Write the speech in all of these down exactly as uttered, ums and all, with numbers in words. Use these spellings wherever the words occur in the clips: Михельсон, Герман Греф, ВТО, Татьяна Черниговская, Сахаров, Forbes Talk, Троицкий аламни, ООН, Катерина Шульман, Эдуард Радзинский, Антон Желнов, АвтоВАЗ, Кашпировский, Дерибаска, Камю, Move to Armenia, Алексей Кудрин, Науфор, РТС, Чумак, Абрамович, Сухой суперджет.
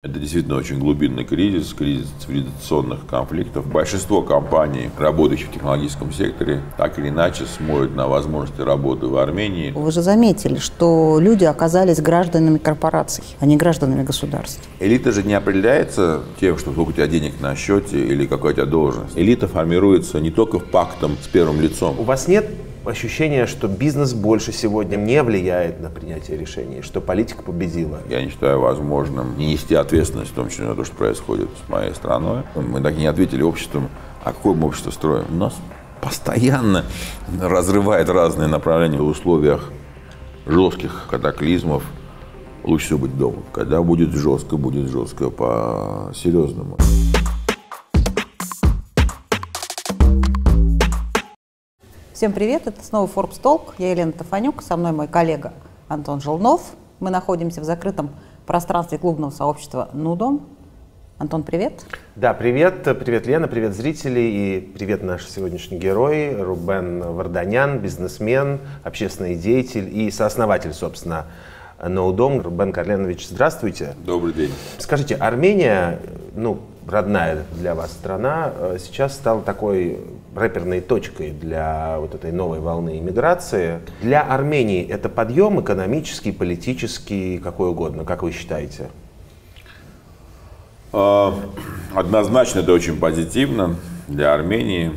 Это действительно очень глубинный кризис, кризис цивилизационных конфликтов. Большинство компаний, работающих в технологическом секторе, так или иначе смотрят на возможности работы в Армении. Вы же заметили, что люди оказались гражданами корпораций, а не гражданами государств. Элита же не определяется тем, что сколько у тебя денег на счете или какая у тебя должность. Элита формируется не только пактом с первым лицом. У вас нет ощущение, что бизнес больше сегодня не влияет на принятие решений, что политика победила? Я не считаю возможным не нести ответственность в том числе на то, что происходит с моей страной. Мы так и не ответили обществу, а какое мы общество строим. У нас постоянно разрывает разные направления в условиях жестких катаклизмов. Лучше всего быть дома. Когда будет жестко, будет жестко по-серьезному. Всем привет, это снова Forbes Talk, я Елена Тофанюк, со мной мой коллега Антон Желнов. Мы находимся в закрытом пространстве клубного сообщества Nöôдome. Антон, привет. Да, привет, привет, Лена, привет, зрители и привет, наш сегодняшний герой Рубен Варданян, бизнесмен, общественный деятель и сооснователь, собственно, Nöôдome. Рубен Карленович, здравствуйте. Добрый день. Скажите, Армения, ну, родная для вас страна, сейчас стала такой рэперной точкой для вот этой новой волны иммиграции. Для Армении это подъем экономический, политический, какой угодно, как вы считаете? Однозначно это очень позитивно для Армении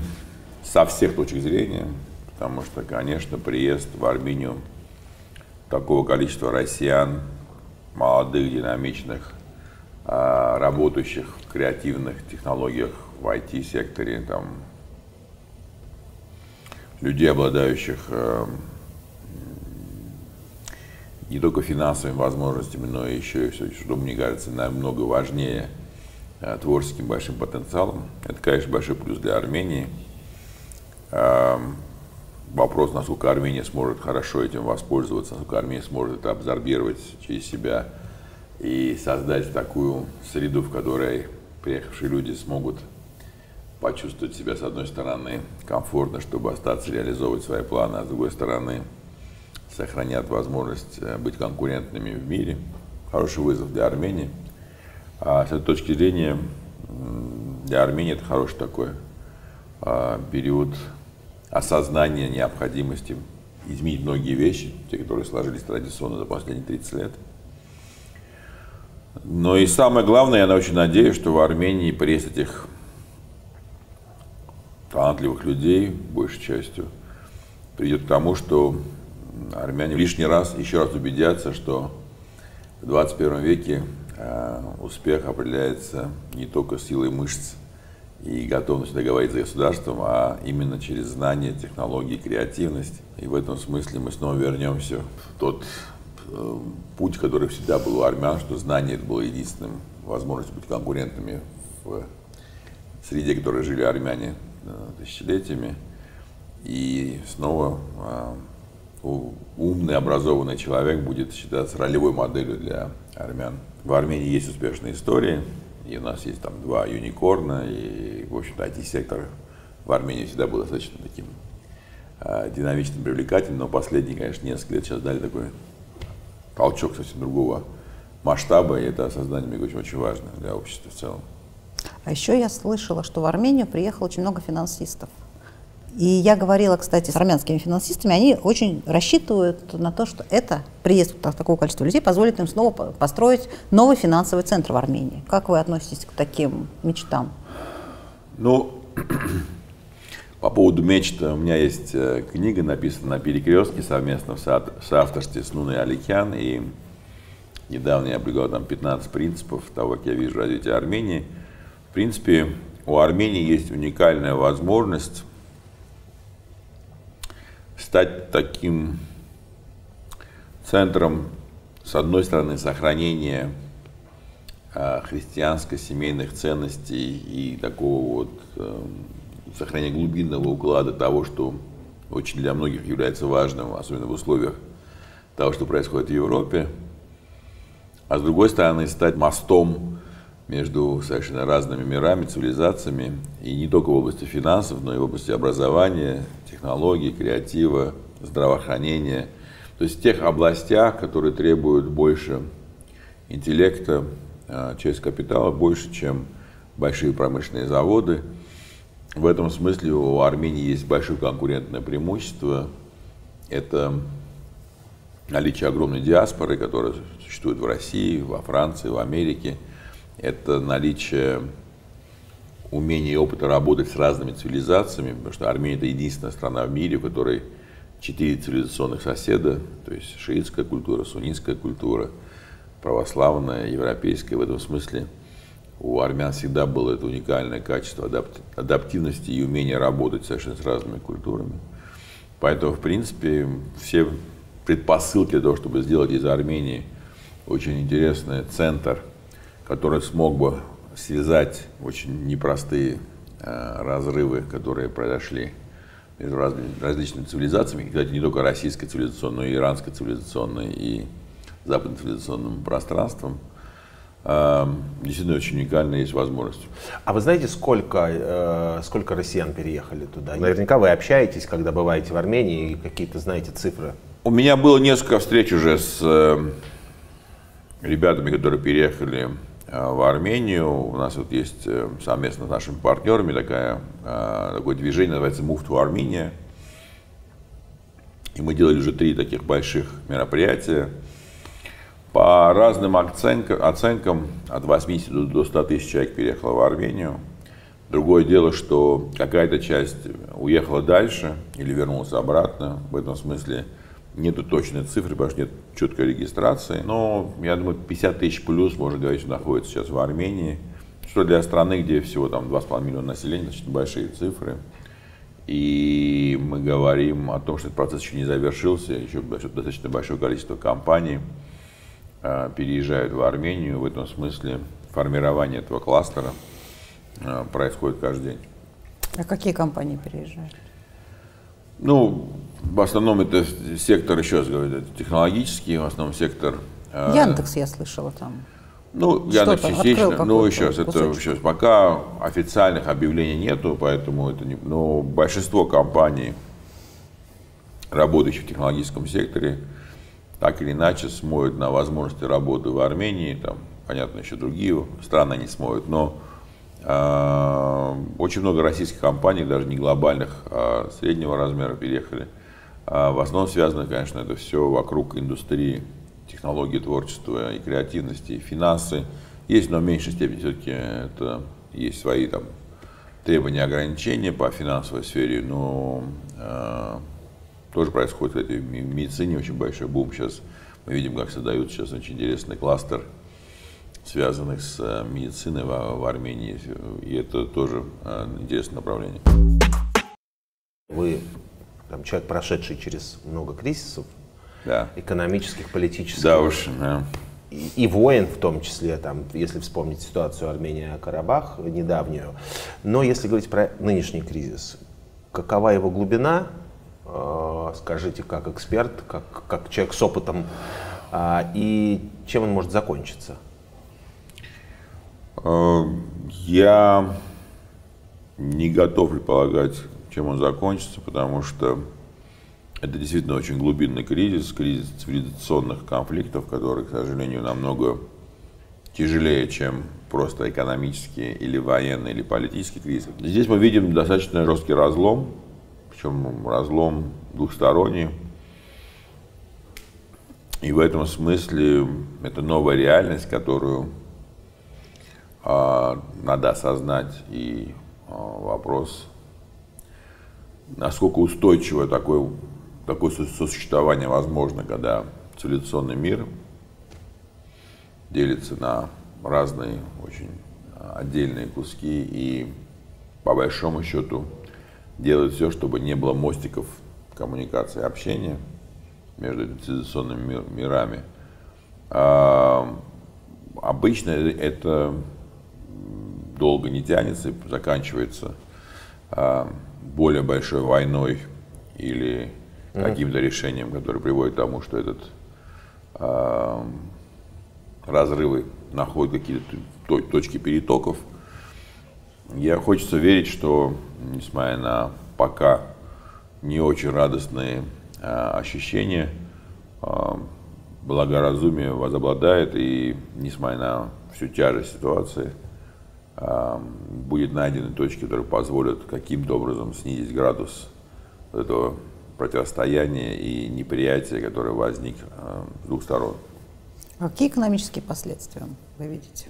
со всех точек зрения, потому что, конечно, приезд в Армению такого количества россиян, молодых, динамичных, работающих в креативных технологиях, в ай ти-секторе, там, людей, обладающих э, не только финансовыми возможностями, но еще и все, что мне кажется намного важнее, э, творческим большим потенциалом. Это, конечно, большой плюс для Армении. Э, вопрос, насколько Армения сможет хорошо этим воспользоваться, насколько Армения сможет это абсорбировать через себя и создать такую среду, в которой приехавшие люди смогут почувствовать себя, с одной стороны, комфортно, чтобы остаться, реализовывать свои планы, а с другой стороны, сохранят возможность быть конкурентными в мире. Хороший вызов для Армении. А с этой точки зрения, для Армении это хороший такой период осознания необходимости изменить многие вещи, те, которые сложились традиционно за последние тридцать лет. Но и самое главное, я очень надеюсь, что в Армении приезд этих талантливых людей, большей частью, придет к тому, что армяне лишний раз, еще раз убедятся, что в двадцать первом веке э, успех определяется не только силой мышц и готовностью договориться с государством, а именно через знания, технологии, креативность. И в этом смысле мы снова вернемся в тот э, путь, который всегда был у армян, что знание было единственным возможностью быть конкурентными в среде, в которой жили армяне тысячелетиями, и снова э, умный, образованный человек будет считаться ролевой моделью для армян. В Армении есть успешные истории, и у нас есть там два юникорна, и, в общем-то, ай ти-сектор в Армении всегда был достаточно таким э, динамичным, привлекательным, но последние, конечно, несколько лет сейчас дали такой толчок совсем другого масштаба, и это осознание, мне кажется, очень важно для общества в целом. А еще я слышала, что в Армению приехало очень много финансистов. И я говорила, кстати, с армянскими финансистами, они очень рассчитывают на то, что это приезд такого количества людей позволит им снова построить новый финансовый центр в Армении. Как вы относитесь к таким мечтам? Ну, по поводу мечт, у меня есть книга, написанная на перекрестке совместно в соавторстве с Нуной Аликян. И недавно я опубликовал там пятнадцать принципов того, как я вижу развитие Армении. В принципе, у Армении есть уникальная возможность стать таким центром, с одной стороны, сохранения христианско-семейных ценностей и такого вот сохранения глубинного уклада того, что очень для многих является важным, особенно в условиях того, что происходит в Европе, а с другой стороны, стать мостом между совершенно разными мирами, цивилизациями, и не только в области финансов, но и в области образования, технологий, креатива, здравоохранения. То есть в тех областях, которые требуют больше интеллекта, часть капитала больше, чем большие промышленные заводы. В этом смысле у Армении есть большое конкурентное преимущество. Это наличие огромной диаспоры, которая существует в России, во Франции, в Америке. Это наличие умения и опыта работать с разными цивилизациями, потому что Армения – это единственная страна в мире, в которой четыре цивилизационных соседа, то есть шиитская культура, суннитская культура, православная, европейская. В этом смысле у армян всегда было это уникальное качество адаптивности и умения работать совершенно с разными культурами. Поэтому, в принципе, все предпосылки для того, чтобы сделать из Армении очень интересный центр, который смог бы связать очень непростые э, разрывы, которые произошли между раз, различными цивилизациями, кстати, не только российской цивилизационной, но и иранской цивилизационной, и западным цивилизационным пространством. Э, действительно, очень уникальная есть возможность. А вы знаете, сколько, э, сколько россиян переехали туда? Наверняка вы общаетесь, когда бываете в Армении, и какие-то знаете цифры. У меня было несколько встреч уже с э, ребятами, которые переехали в Армению. У нас вот есть совместно с нашими партнерами такая, такое движение, называется Move to Armenia. И мы делали уже три таких больших мероприятия. По разным оценкам, оценкам от восьмидесяти до ста тысяч человек переехало в Армению. Другое дело, что какая-то часть уехала дальше или вернулась обратно. В этом смысле нету точной цифры, потому что нет четкой регистрации. Но, я думаю, пятьдесят тысяч плюс, можно говорить, находится сейчас в Армении. Что для страны, где всего там два с половиной миллиона населения, значит, большие цифры. И мы говорим о том, что этот процесс еще не завершился. Еще достаточно большое количество компаний э, переезжают в Армению. В этом смысле формирование этого кластера э, происходит каждый день. А какие компании переезжают? Ну, в основном это сектор, еще раз говорю, технологический, в основном сектор... Яндекс, я слышала там. Ну, Яндекс частично, но еще раз, это еще раз, пока официальных объявлений нету, поэтому это не... Но большинство компаний, работающих в технологическом секторе, так или иначе смотрят на возможности работы в Армении, там, понятно, еще другие страны не смотрят, но... Очень много российских компаний, даже не глобальных, а среднего размера переехали. В основном связано, конечно, это все вокруг индустрии, технологии творчества и креативности, и финансы. Есть, но в меньшей степени все-таки это есть свои там требования, ограничения по финансовой сфере, но э, тоже происходит в этой медицине очень большой бум. Сейчас мы видим, как создают сейчас очень интересный кластер, связанных с медициной в Армении, и это тоже интересное направление. Вы там, человек, прошедший через много кризисов, да, экономических, политических, да уж, да. И, и войн в том числе, там, если вспомнить ситуацию Армения-Карабах, недавнюю. Но если говорить про нынешний кризис, какова его глубина, скажите как эксперт, как, как человек с опытом, и чем он может закончиться? Я не готов предполагать, чем он закончится, потому что это действительно очень глубинный кризис, кризис цивилизационных конфликтов, которые, к сожалению, намного тяжелее, чем просто экономический или военный, или политический кризис. Здесь мы видим достаточно жесткий разлом, причем разлом двухсторонний. И в этом смысле это новая реальность, которую... надо осознать, и вопрос, насколько устойчиво такое, такое сосуществование возможно, когда цивилизационный мир делится на разные очень отдельные куски и по большому счету делает все, чтобы не было мостиков коммуникации и общения между цивилизационными мирами. Обычно это долго не тянется и заканчивается э, более большой войной или mm-hmm. каким-то решением, которое приводит к тому, что этот э, разрывы находят какие-то точки перетоков. Я хочется верить, что, несмотря на пока не очень радостные э, ощущения, э, благоразумие возобладает, и, несмотря на всю тяжесть ситуации, будет найдены точки, которые позволят каким-то образом снизить градус этого противостояния и неприятия, которое возник с двух сторон. А какие экономические последствия вы видите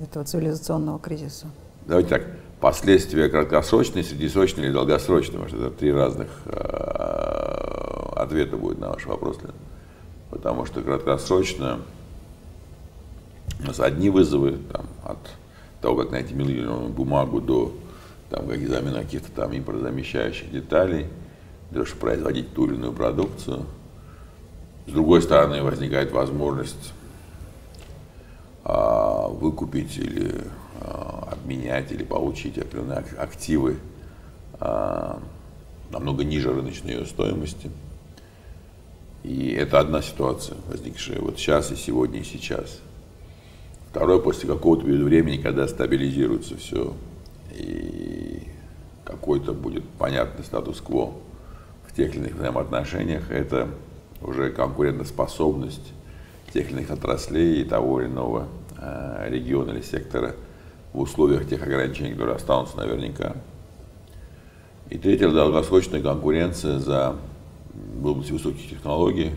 этого цивилизационного кризиса? Давайте так, последствия краткосрочные, среднесрочные или долгосрочные, потому что это три разных ответа будет на ваш вопрос, Лена. Потому что краткосрочно у нас одни вызовы, там, от того, как найти миллионную бумагу, до там, как замена каких-то там импортозамещающих деталей, для того, чтобы производить ту или иную продукцию. С другой стороны, возникает возможность а, выкупить или а, обменять, или получить определенные активы а, намного ниже рыночной ее стоимости. И это одна ситуация, возникшая вот сейчас и сегодня и сейчас. Второе, после какого-то времени, когда стабилизируется все, и какой-то будет понятный статус-кво в тех или иных взаимоотношениях, это уже конкурентоспособность тех или иных отраслей и того или иного региона или сектора в условиях тех ограничений, которые останутся наверняка. И третье, долгосрочная конкуренция за в области высоких технологий,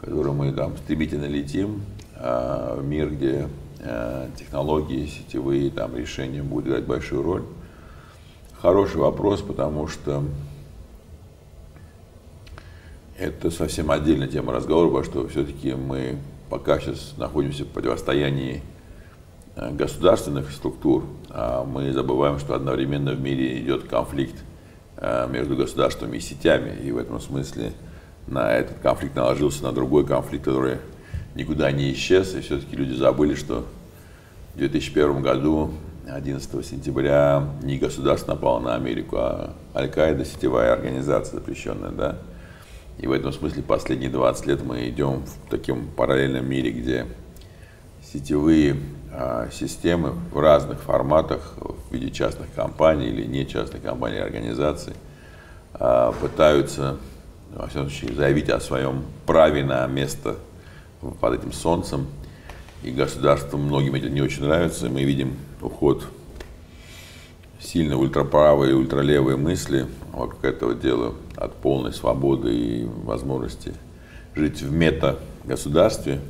в которой мы там стремительно летим, в мир, где технологии, сетевые там, решения будут играть большую роль. Хороший вопрос, потому что это совсем отдельная тема разговора, потому что все-таки мы пока сейчас находимся в противостоянии государственных структур, а мы забываем, что одновременно в мире идет конфликт между государствами и сетями, и в этом смысле на этот конфликт наложился на другой конфликт, который никуда не исчез, и все-таки люди забыли, что в две тысячи первом году, одиннадцатого сентября, не государство напало на Америку, а Аль-Каида, сетевая организация запрещенная, да, и в этом смысле последние двадцать лет мы идем в таком параллельном мире, где сетевые системы в разных форматах, в виде частных компаний или не частных компаний и организаций, пытаются, во всяком случае, заявить о своем праве на место под этим солнцем. И государству многим это не очень нравится. И мы видим уход сильно ультраправые и ультралевые мысли вокруг этого дела, от полной свободы и возможности жить в мета-государстве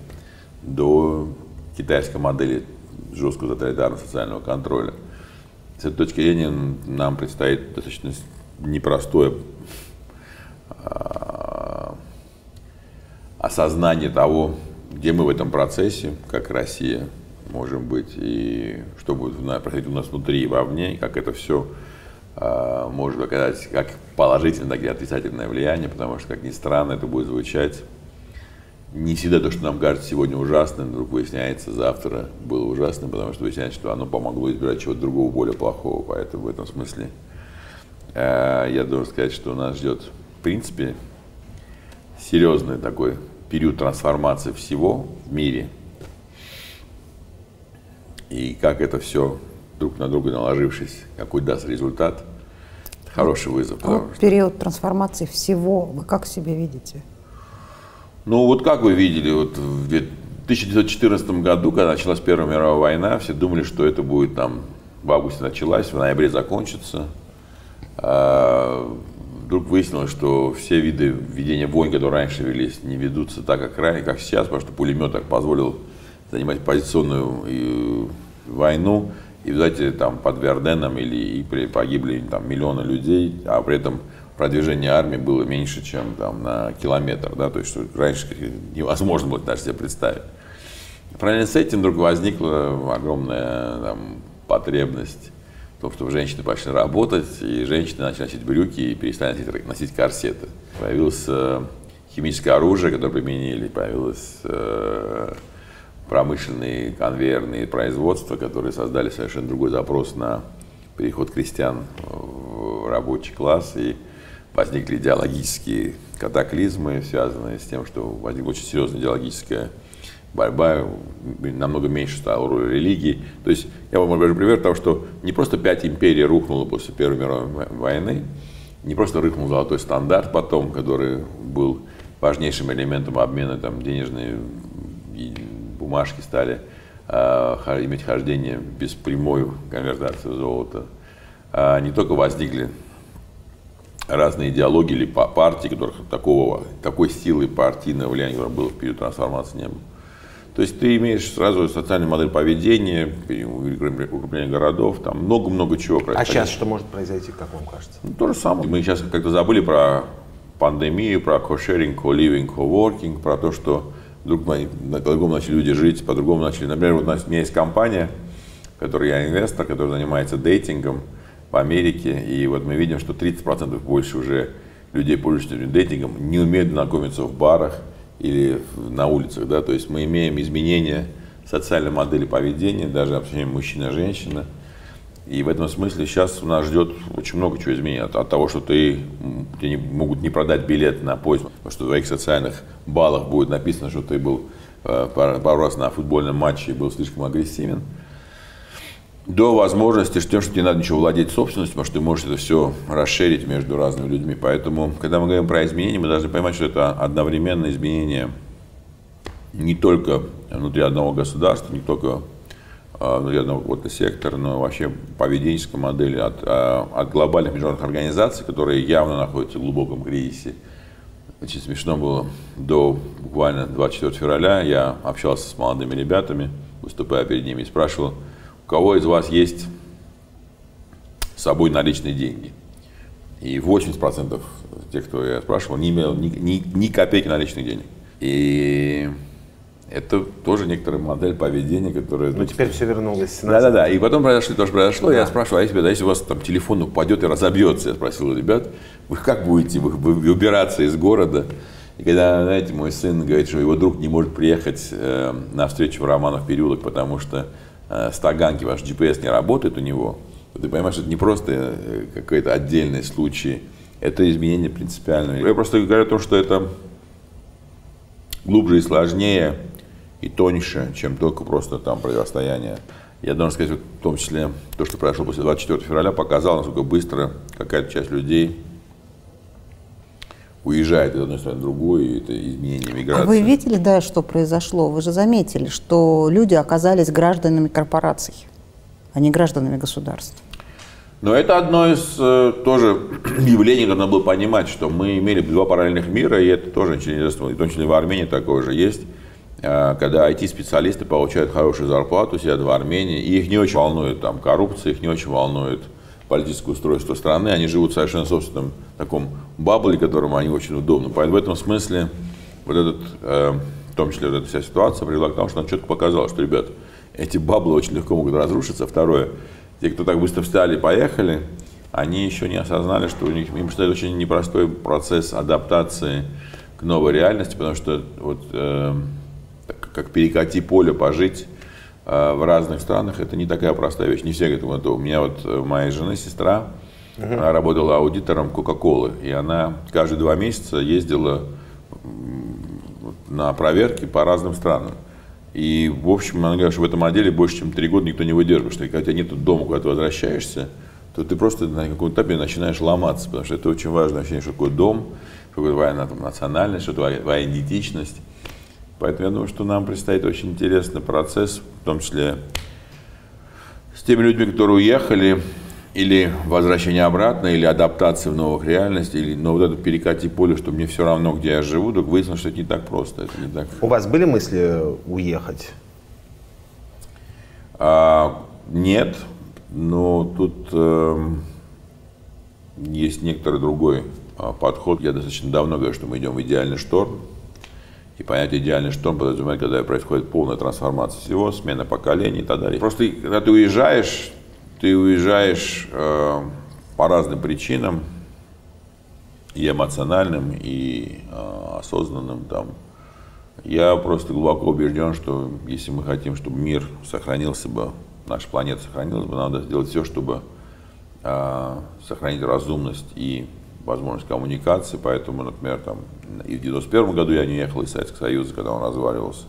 до китайской модели жесткого тоталитарного социального контроля. С этой точки зрения нам предстоит достаточно непростое осознание того, где мы в этом процессе, как Россия можем быть, и что будет происходить у нас внутри и вовне, и как это все может оказать как положительное, так и отрицательное влияние, потому что, как ни странно, это будет звучать. Не всегда то, что нам кажется сегодня ужасным, вдруг выясняется, завтра было ужасным, потому что выясняется, что оно помогло избежать чего-то другого, более плохого. Поэтому в этом смысле э, я должен сказать, что нас ждет, в принципе, серьезный такой период трансформации всего в мире. И как это все друг на друга наложившись, какой даст результат, это хороший вызов. А вот период трансформации всего вы как себе видите? Ну вот как вы видели, вот в тысяча девятьсот четырнадцатом году, когда началась Первая мировая война, все думали, что это будет там в августе началась, в ноябре закончится. А вдруг выяснилось, что все виды ведения войн, которые раньше велись, не ведутся так, как ранее, как сейчас, потому что пулемет так позволил занимать позиционную войну. И, знаете, там под Верденом или и погибли там, миллионы людей, а при этом продвижение армии было меньше, чем там, на километр, да, то есть что раньше невозможно было даже себе представить. Параллельно с этим вдруг возникла огромная там, потребность в том, чтобы женщины пошли работать, и женщины начали носить брюки и перестали носить, носить корсеты. Появилось э, химическое оружие, которое применили, появилось э, промышленные конвейерные производства, которые создали совершенно другой запрос на переход крестьян в рабочий класс, и возникли идеологические катаклизмы, связанные с тем, что возникла очень серьезная идеологическая борьба, намного меньше стало роль религии. То есть я вам говорю пример того, что не просто пять империй рухнуло после Первой мировой войны, не просто рухнул золотой стандарт потом, который был важнейшим элементом обмена там, денежные бумажки стали э, иметь хождение без прямой конвертации золота. А не только возникли разные идеологии или партии, которых такого, такой силы партийного влияния, которое было в период трансформации, не было. То есть ты имеешь сразу социальную модель поведения, укрепление городов, там много-много чего происходит. А сейчас что может произойти, как вам кажется? Ну, то же самое. Мы сейчас как-то забыли про пандемию, про кошеринг, коливинг, коворкинг, про то, что вдруг по-другому начали люди жить, по-другому начали. Например, вот у меня есть компания, в которой я инвестор, которая занимается дейтингом в Америке, и вот мы видим, что тридцать процентов больше уже людей, пользующихся дейтингом, не умеют знакомиться в барах или на улицах, да, то есть мы имеем изменения социальной модели поведения, даже общение мужчина-женщина, и в этом смысле сейчас нас ждет очень много чего изменений, от, от того, что ты, тебе не, могут не продать билет на поезд, потому что в твоих социальных баллах будет написано, что ты был э, пару, пару раз на футбольном матче и был слишком агрессивен, до возможности, что тебе не надо ничего владеть собственностью, потому что ты можешь это все расширить между разными людьми. Поэтому, когда мы говорим про изменения, мы должны понимать, что это одновременно изменения не только внутри одного государства, не только внутри одного какого-то сектора, но вообще поведенческой модели от, от глобальных международных организаций, которые явно находятся в глубоком кризисе. Очень смешно было, до буквально двадцать четвёртого февраля я общался с молодыми ребятами, выступая перед ними, и спрашивал, у кого из вас есть с собой наличные деньги? И восемьдесят процентов тех, кто я спрашивал, не имел ни, ни, ни копейки наличных денег. И это тоже некоторая модель поведения, которая... Ну, теперь все вернулось. Да-да-да. И потом произошло то, что произошло. Да. Я спрашивал, а если, да, если у вас там телефон упадет и разобьется? Я спросил ребят, вы как будете вы, вы, убираться из города? И когда, знаете, мой сын говорит, что его друг не может приехать э, на встречу в Романов переулок, потому что с Таганки ваш джи пи эс не работает у него, то ты понимаешь, что это не просто какой-то отдельный случай, это изменение принципиальное. Я просто говорю о том, что это глубже и сложнее, и тоньше, чем только просто там противостояние. Я должен сказать, в том числе, то, что произошло после двадцать четвёртого февраля, показало, насколько быстро какая-то часть людей уезжает из одной страны в другую, и это изменение миграции. А вы видели, да, что произошло? Вы же заметили, что люди оказались гражданами корпораций, а не гражданами государств. Но это одно из тоже явлений, которое надо было понимать, что мы имели два параллельных мира, и это тоже очень интересно. И в том числе в Армении такое же есть, когда ай ти-специалисты получают хорошую зарплату, сидят в Армении, и их не очень волнует там коррупция, их не очень волнует политическое устройство страны, они живут в совершенно собственном таком бабле, которому они очень удобны. Поэтому в этом смысле вот этот, э, в том числе вот эта вся ситуация привела к тому, что она четко показала, что, ребят, эти баблы очень легко могут разрушиться. Второе, те, кто так быстро встали и поехали, они еще не осознали, что у них, им предстоит очень непростой процесс адаптации к новой реальности, потому что вот э, как перекати поле, пожить в разных странах, это не такая простая вещь. Не все к этому готовы. У меня вот моя жена, сестра, uh-huh. она работала аудитором Кока-Колы, и она каждые два месяца ездила на проверки по разным странам. И, в общем, она говорит, что в этом отделе больше, чем три года никто не выдерживает, что когда у тебя нет дома, куда ты возвращаешься, то ты просто на каком-то этапе начинаешь ломаться, потому что это очень важное ощущение, что такое дом, что такое твоя там, национальность, что твоя, твоя идентичность. Поэтому я думаю, что нам предстоит очень интересный процесс, в том числе с теми людьми, которые уехали, или возвращение обратно, или адаптация в новых реальностях, или но вот это перекати поле, что мне все равно, где я живу, так выяснилось, что это не так просто. Это не так. У вас были мысли уехать? А, нет, но тут э, есть некоторый другой э, подход. Я достаточно давно говорю, что мы идем в идеальный шторм. И понятие «идеальный шторм» подразумевает, когда происходит полная трансформация всего, смена поколений и так далее. Просто когда ты уезжаешь, ты уезжаешь э, по разным причинам, и эмоциональным, и э, осознанным. Там. Я просто глубоко убежден, что если мы хотим, чтобы мир сохранился бы, наша планета сохранилась бы, надо сделать все, чтобы э, сохранить разумность и возможность коммуникации, поэтому, например, там, и в девяносто первом году я не ехал из Советского Союза, когда он разваливался.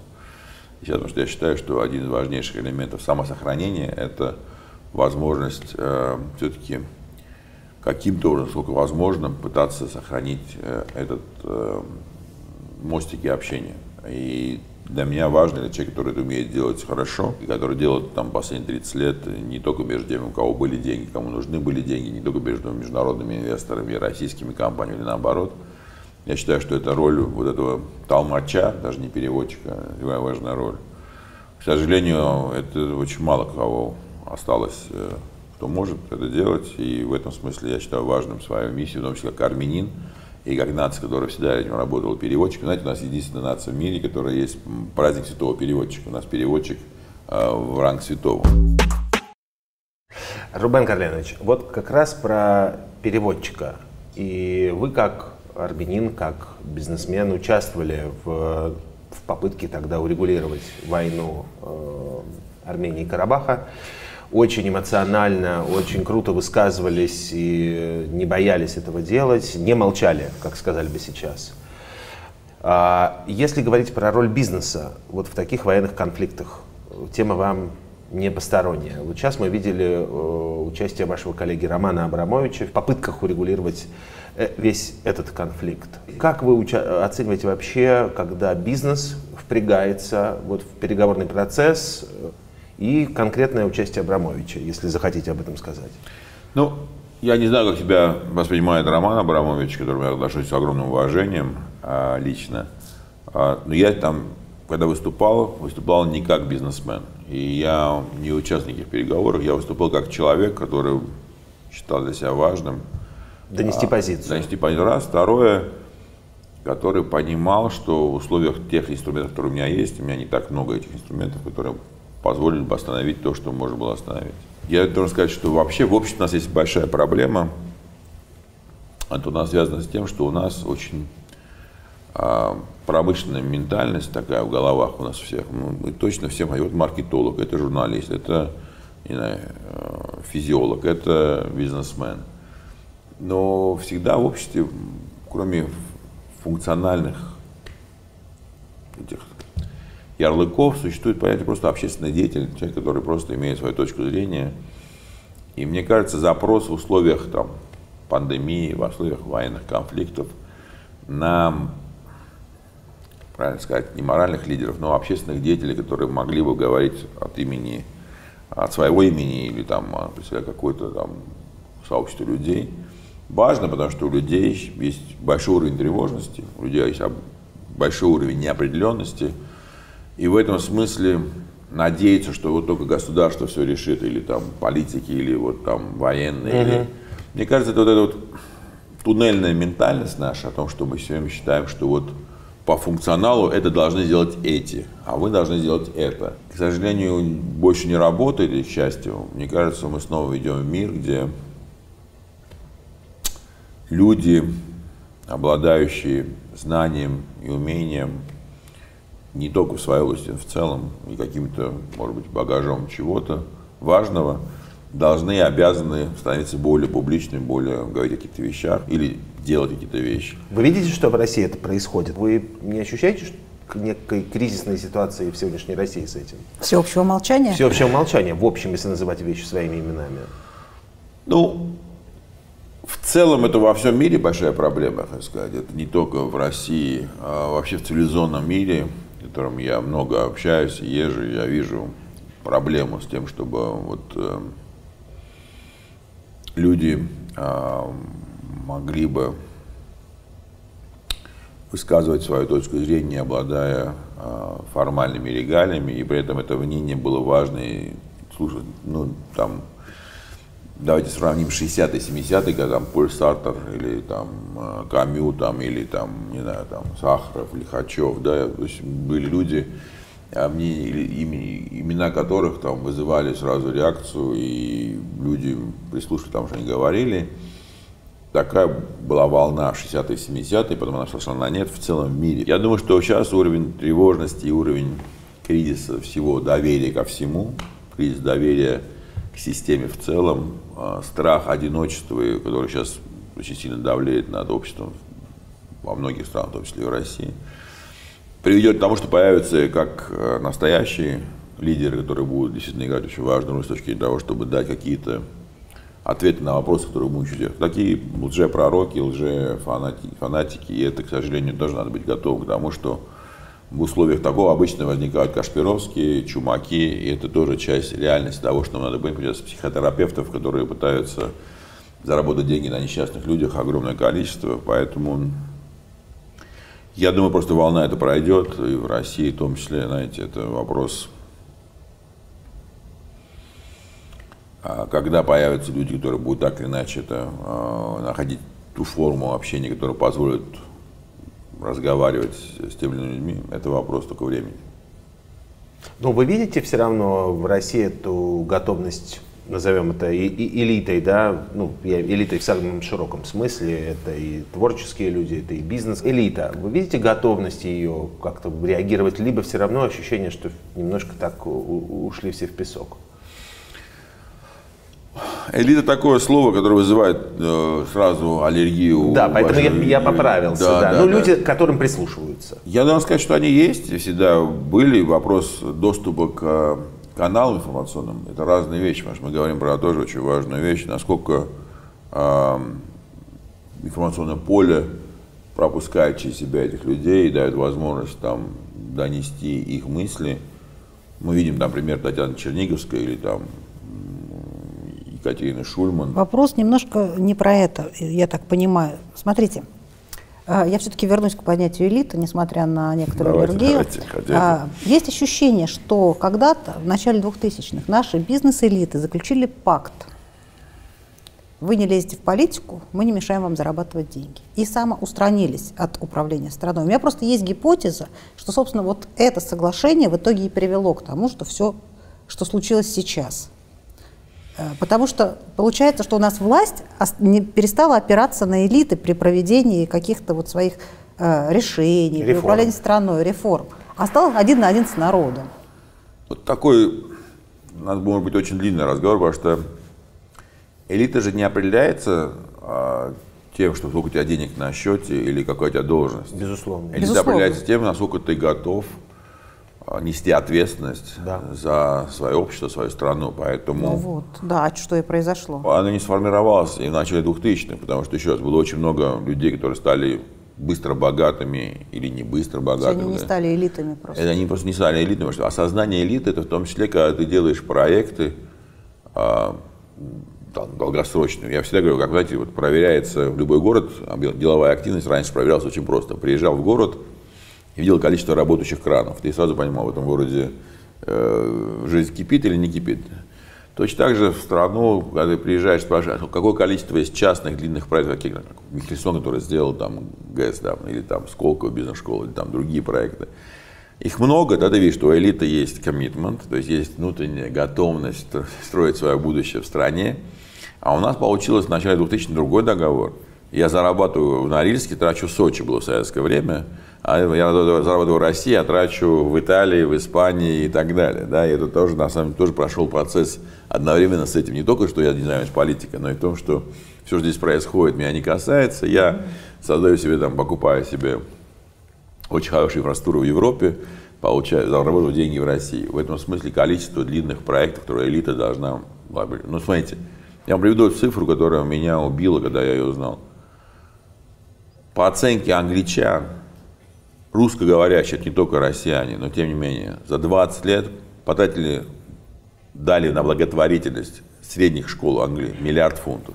И сейчас, потому что я считаю, что один из важнейших элементов самосохранения – это возможность э, все-таки каким-то образом, сколько возможно, пытаться сохранить э, этот э, мостики общения. И для меня важно, для человека, который это умеет делать хорошо, и который делает там последние тридцать лет не только между теми, у кого были деньги, кому нужны были деньги, не только между международными инвесторами и российскими компаниями, или наоборот. Я считаю, что это роль вот этого толмача, даже не переводчика, важная роль. К сожалению, это очень мало кого осталось, кто может это делать, и в этом смысле я считаю важным свою миссию, в том числе как армянин, и как нация, которая всегда этим работала, переводчик. Знаете, у нас единственная нация в мире, которая есть праздник святого переводчика. У нас переводчик э, в ранг святого. Рубен Карленович, вот как раз про переводчика. И вы как армянин, как бизнесмен участвовали в, в попытке тогда урегулировать войну э, Армении и Карабаха. Очень эмоционально, очень круто высказывались и не боялись этого делать, не молчали, как сказали бы сейчас. Если говорить про роль бизнеса вот в таких военных конфликтах, тема вам не посторонняя. Вот сейчас мы видели участие вашего коллеги Романа Абрамовича в попытках урегулировать весь этот конфликт. Как вы оцениваете вообще, когда бизнес впрягается вот в переговорный процесс, и конкретное участие Абрамовича, если захотите об этом сказать? Ну, я не знаю, как тебя воспринимает Роман Абрамович, к которому я отношусь с огромным уважением а, лично. А, но я там, когда выступал, выступал не как бизнесмен. И я не участник этих переговоров, я выступал как человек, который считал для себя важным. Донести а, позицию. Донести позицию. Раз. Второе, который понимал, что в условиях тех инструментов, которые у меня есть, у меня не так много этих инструментов, которые позволили бы остановить то, что можно было остановить. Я должен сказать, что вообще в обществе у нас есть большая проблема. Это у нас связано с тем, что у нас очень а, промышленная ментальность такая в головах у нас всех. Мы точно всем, а вот маркетолог, это журналист, это не знаю, физиолог, это бизнесмен. Но всегда в обществе, кроме функциональных этих ярлыков, существует понятие просто общественный деятель, человек, который просто имеет свою точку зрения. И мне кажется, запрос в условиях там, пандемии, в условиях военных конфликтов на, правильно сказать, не моральных лидеров, но общественных деятелей, которые могли бы говорить от имени, от своего имени или там какое-то там сообщество людей. Важно, потому что у людей есть большой уровень тревожности, у людей есть большой уровень неопределенности. И в этом смысле надеяться, что вот только государство все решит, или там политики, или вот там военные. Mm-hmm. или... Мне кажется, это вот эта вот туннельная ментальность наша о том, что мы все время считаем, что вот по функционалу это должны сделать эти, а вы должны сделать это. К сожалению, больше не работает, и к счастью. Мне кажется, мы снова идем в мир, где люди, обладающие знанием и умением, не только в своей области, но в целом, и каким-то, может быть, багажом чего-то важного, должны и обязаны становиться более публичными, более говорить о каких-то вещах или делать какие-то вещи. Вы видите, что в России это происходит? Вы не ощущаете некой кризисной ситуации в сегодняшней России с этим? Всеобщего молчания? Всеобщего молчания, в общем, если называть вещи своими именами. Ну, в целом это во всем мире большая проблема, я хочу сказать. Это не только в России, а вообще в цивилизованном мире, с которым я много общаюсь, езжу, я вижу проблему с тем, чтобы вот, э, люди э, могли бы высказывать свою точку зрения, не обладая э, формальными регалиями, и при этом это мнение было важно. И, слушай, ну, там, давайте сравним шестидесятые, семидесятые, когда там Поль Сартр или там Камю, там, или там, не знаю, там Сахаров, Лихачев, да, то есть были люди, имена которых там вызывали сразу реакцию, и люди прислушивались к тому, что они говорили. Такая была волна шестидесятые, семидесятые, потом она сошла на нет в целом мире. Я думаю, что сейчас уровень тревожности и уровень кризиса всего доверия ко всему, кризис доверия к системе в целом, страх одиночества, который сейчас очень сильно давлеет над обществом во многих странах, в том числе и в России, приведет к тому, что появятся как настоящие лидеры, которые будут действительно играть очень важную роль с точки зрения того, чтобы дать какие-то ответы на вопросы, которые мы учили. Такие лже-пророки, лже-фанатики, и это, к сожалению, тоже надо быть готовым к тому, что в условиях такого обычно возникают кашпировские, чумаки, и это тоже часть реальности того, что нам надо быть. Сейчас психотерапевтов, которые пытаются заработать деньги на несчастных людях, огромное количество, поэтому я думаю, просто волна это пройдет, и в России в том числе, знаете, это вопрос, когда появятся люди, которые будут так или иначе это, находить ту форму общения, которая позволит разговаривать с теми людьми, это вопрос только времени. Но вы видите все равно в России эту готовность, назовем это и, и элитой, да, ну, я, элитой в самом широком смысле, это и творческие люди, это и бизнес, элита. Вы видите готовность ее как-то реагировать, либо все равно ощущение, что немножко так у, ушли все в песок? Элита такое слово, которое вызывает э, сразу аллергию. Да, поэтому я, я поправился. Да, да. Да, ну, да, люди, да. К которым прислушиваются. Я должен сказать, что они есть, всегда были. Вопрос доступа к каналам информационным – это разные вещи. Потому что мы говорим про тоже очень важную вещь, насколько э, информационное поле пропускает через себя этих людей и дает возможность там, донести их мысли. Мы видим, например, Татьяна Черниговская или там Катерина Шульман. Вопрос немножко не про это, я так понимаю. Смотрите, я все-таки вернусь к понятию элиты, несмотря на некоторую аллергию. Есть ощущение, что когда-то, в начале двухтысячных, наши бизнес-элиты заключили пакт. Вы не лезете в политику, мы не мешаем вам зарабатывать деньги. И самоустранились от управления страной. У меня просто есть гипотеза, что, собственно, вот это соглашение в итоге и привело к тому, что все, что случилось сейчас. Потому что получается, что у нас власть перестала опираться на элиты при проведении каких-то вот своих решений, при управлении страной, реформ. А стал один на один с народом. Вот такой, у нас может быть очень длинный разговор, потому что элита же не определяется тем, что сколько у тебя денег на счете или какая у тебя должность. Безусловно. Элита Безусловно. определяется тем, насколько ты готов нести ответственность да. за свое общество, свою страну, поэтому... Ну вот, да, что и произошло. Она не сформировалась и в начале двухтысячных, потому что, еще раз, было очень много людей, которые стали быстро богатыми или не быстро богатыми. Они не стали элитами просто. Это они просто не стали элитами, потому что осознание элиты, это в том числе, когда ты делаешь проекты а, там, долгосрочные. Я всегда говорю, как, знаете, вот проверяется в любой город, деловая активность раньше проверялась очень просто. Приезжал в город, видел количество работающих кранов, ты сразу понимал, в этом городе э, жизнь кипит или не кипит. Точно так же в страну, когда ты приезжаешь, спрашиваешь, какое количество есть частных длинных проектов, каких, как Михельсон, который сделал там ГЭС, там, или там Сколково, бизнес-школа, или там другие проекты. Их много, да, ты видишь, что у элиты есть коммитмент, то есть есть внутренняя готовность строить свое будущее в стране. А у нас получилось в начале двухтысячных другой договор. Я зарабатываю в Норильске, трачу в Сочи, было в советское время, а я зарабатываю в России, а трачу в Италии, в Испании и так далее. Да, и это тоже, на самом деле, тоже прошел процесс одновременно с этим. Не только, что я не занимаюсь политикой, но и в том, что все, что здесь происходит, меня не касается. Я создаю себе, там, покупаю себе очень хорошую инфраструктуру в Европе, получаю, заработаю деньги в России. В этом смысле количество длинных проектов, которые элита должна... Ну, смотрите, я вам приведу цифру, которая меня убила, когда я ее узнал. По оценке англичан, русскоговорящих, не только россияне, но тем не менее, за двадцать лет потратили, дали на благотворительность средних школ Англии миллиард фунтов.